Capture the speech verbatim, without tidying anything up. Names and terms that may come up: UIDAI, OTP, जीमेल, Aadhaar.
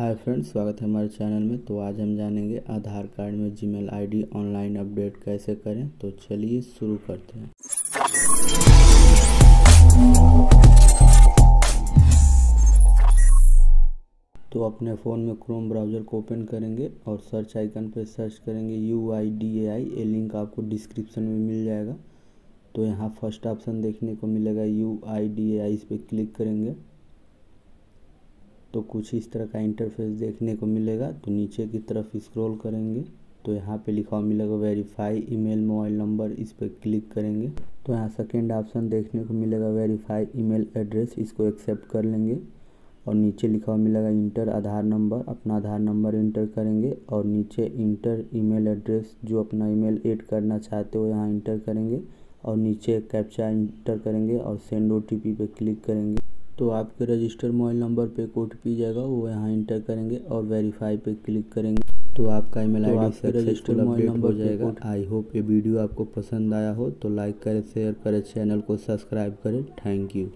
Hi friends, स्वागत है हमारे चैनल में। तो आज हम जानेंगे आधार कार्ड में जीमेल आईडी ऑनलाइन अपडेट कैसे करें। तो चलिए शुरू करते हैं। तो अपने फ़ोन में क्रोम ब्राउज़र को ओपन करेंगे और सर्च आइकन पर सर्च करेंगे U I D A I. ये लिंक आपको डिस्क्रिप्शन में मिल जाएगा। तो यहाँ फर्स्ट ऑप्शन देखने को मिलेगा यू आई डी ए आई, इस पर क्लिक करेंगे तो कुछ इस तरह का इंटरफेस देखने को मिलेगा। तो नीचे की तरफ स्क्रॉल करेंगे तो यहाँ पे लिखा हुआ मिलेगा वेरीफाई ईमेल मोबाइल नंबर, इस पर क्लिक करेंगे। तो यहाँ सेकंड ऑप्शन देखने को मिलेगा वेरीफाई ईमेल एड्रेस, इसको एक्सेप्ट कर लेंगे। और नीचे लिखा हुआ मिलेगा इंटर आधार नंबर, अपना आधार नंबर इंटर करेंगे। और नीचे इंटर ईमेल एड्रेस, जो अपना ईमेल ऐड करना चाहते हो यहाँ इंटर करेंगे। और नीचे कैप्चा इंटर करेंगे और सेंड ओ टी पी पे क्लिक करेंगे। तो आपके रजिस्टर मोबाइल नंबर पे ओ टी पी जाएगा, वो यहाँ इंटर करेंगे और वेरीफाई पे क्लिक करेंगे तो आपका ईमेल आईडी से रजिस्टर मोबाइल नंबर जाएगा। आई होप ये वीडियो आपको पसंद आया हो। तो लाइक करें, शेयर करें, चैनल को सब्सक्राइब करें। Thank you.